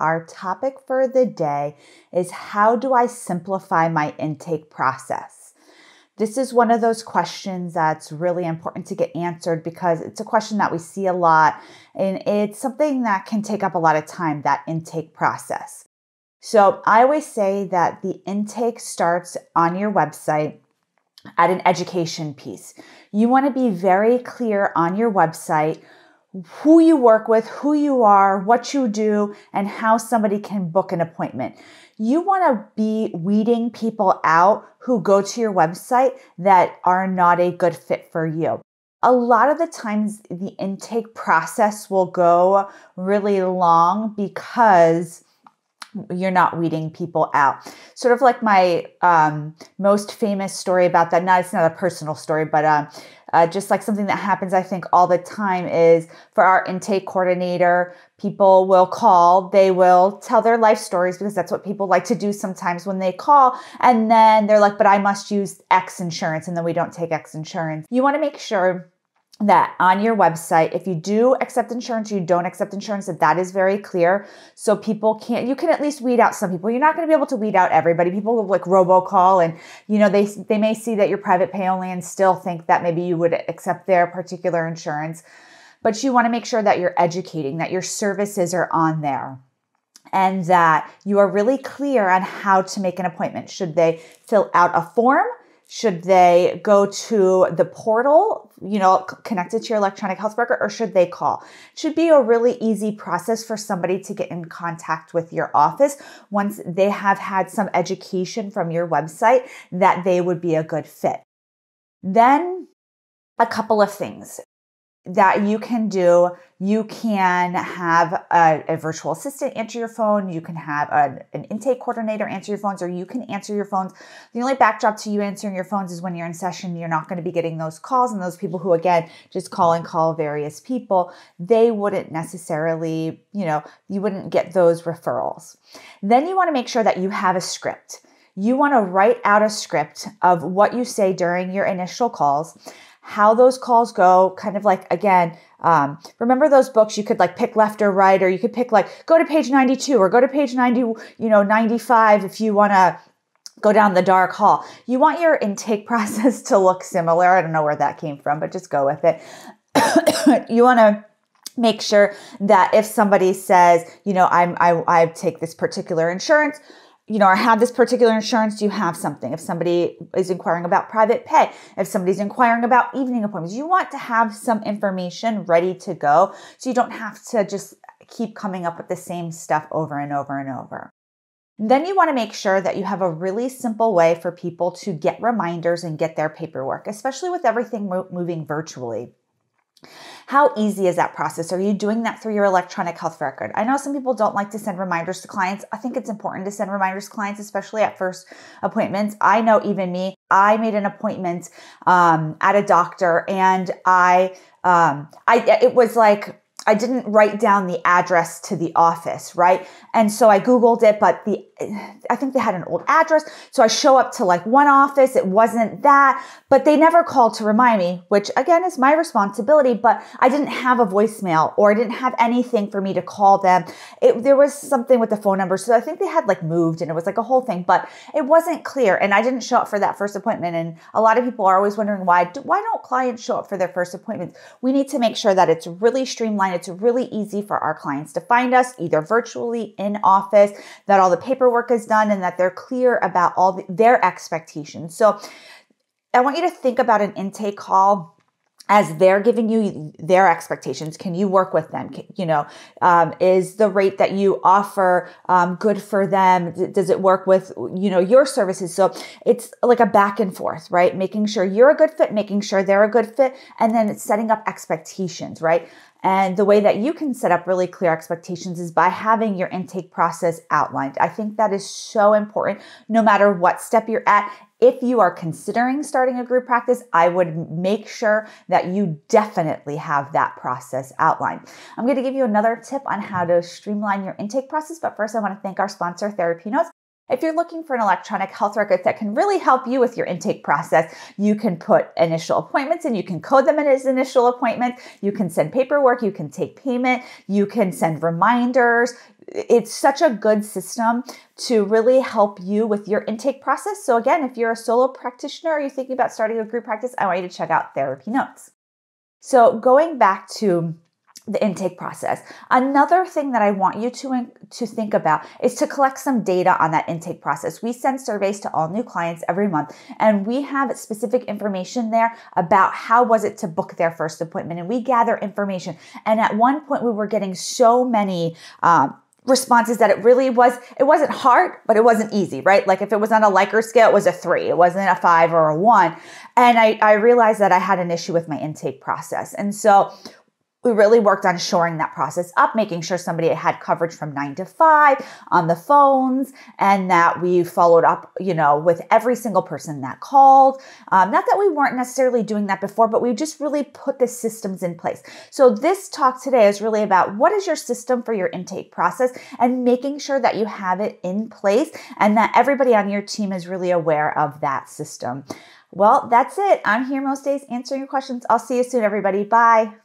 Our topic for the day is, how do I simplify my intake process? This is one of those questions that's really important to get answered because it's a question that we see a lot, and it's something that can take up a lot of time, that intake process. So I always say that the intake starts on your website at an education piece. You want to be very clear on your website who you work with, who you are, what you do, and how somebody can book an appointment. You want to be weeding people out who go to your website that are not a good fit for you. A lot of the times the intake process will go really long because you're not weeding people out. Sort of like my most famous story about that. Now, it's not a personal story, but just like something that happens, I think, all the time is for our intake coordinator, people will call, they will tell their life stories because that's what people like to do sometimes when they call. And then they're like, but I must use X insurance. And then we don't take X insurance. You want to make sure that on your website, if you do accept insurance, you don't accept insurance, that is very clear. So people can't, you can at least weed out some people. You're not going to be able to weed out everybody. People will like robocall and, you know, they may see that you're private pay only and still think that maybe you would accept their particular insurance, but you want to make sure that you're educating, that your services are on there, and that you are really clear on how to make an appointment. Should they fill out a form? Should they go to the portal, you know, connected to your electronic health record, or should they call? It should be a really easy process for somebody to get in contact with your office once they have had some education from your website that they would be a good fit. Then a couple of things that you can do. You can have a virtual assistant answer your phone. You can have an intake coordinator answer your phones, or you can answer your phones. The only backdrop to you answering your phones is when you're in session, you're not going to be getting those calls. And those people who, again, just call and call various people, they wouldn't necessarily, you know, you wouldn't get those referrals. Then you want to make sure that you have a script. You want to write out a script of what you say during your initial calls, how those calls go, kind of like, again, remember those books, you could like pick left or right, or you could pick like, go to page 92 or go to page 90, you know, 95 if you want to go down the dark hall. You want your intake process to look similar. I don't know where that came from, but just go with it. You want to make sure that if somebody says, you know, I take this particular insurance, you know, or have this particular insurance, you have something. If somebody is inquiring about private pay, if somebody's inquiring about evening appointments, you want to have some information ready to go so you don't have to just keep coming up with the same stuff over and over and over. Then you want to make sure that you have a really simple way for people to get reminders and get their paperwork, especially with everything moving virtually. How easy is that process? Are you doing that through your electronic health record? I know some people don't like to send reminders to clients. I think it's important to send reminders to clients, especially at first appointments. I know even me, I made an appointment at a doctor, and it was like, I didn't write down the address to the office, right? And so I Googled it, but I think they had an old address. So I show up to like one office. It wasn't that, but they never called to remind me, which again is my responsibility, but I didn't have a voicemail, or I didn't have anything for me to call them. There was something with the phone number. So I think they had like moved, and it was like a whole thing, but it wasn't clear. And I didn't show up for that first appointment. And a lot of people are always wondering why don't clients show up for their first appointments? We need to make sure that it's really streamlined. It's really easy for our clients to find us, either virtually, in office, that all the paperwork is done, and that they're clear about all their expectations. So I want you to think about an intake call as they're giving you their expectations. Can you work with them? Is the rate that you offer good for them? Does it work with, you know, your services? So it's like a back and forth, right? Making sure you're a good fit, making sure they're a good fit, and then it's setting up expectations, right? And the way that you can set up really clear expectations is by having your intake process outlined. I think that is so important, no matter what step you're at. If you are considering starting a group practice, I would make sure that you definitely have that process outlined. I'm going to give you another tip on how to streamline your intake process, but first I want to thank our sponsor, Therapy Notes. If you're looking for an electronic health record that can really help you with your intake process, you can put initial appointments and you can code them as initial appointments. You can send paperwork, you can take payment, you can send reminders, it's such a good system to really help you with your intake process. So again, if you're a solo practitioner or you're thinking about starting a group practice, I want you to check out Therapy Notes. So going back to the intake process, another thing that I want you to think about is to collect some data on that intake process. We send surveys to all new clients every month, and we have specific information there about how was it to book their first appointment, and we gather information. And at one point we were getting so many responses that it wasn't hard, but it wasn't easy, right? Like if it was on a Likert scale, it was a 3, it wasn't a 5 or a 1. And I realized that I had an issue with my intake process. And so we really worked on shoring that process up, making sure somebody had coverage from 9 to 5 on the phones, and that we followed up, you know, with every single person that called. Not that we weren't necessarily doing that before, but we just really put the systems in place. So this talk today is really about what is your system for your intake process and making sure that you have it in place and that everybody on your team is really aware of that system. Well, that's it. I'm here most days answering your questions. I'll see you soon, everybody. Bye.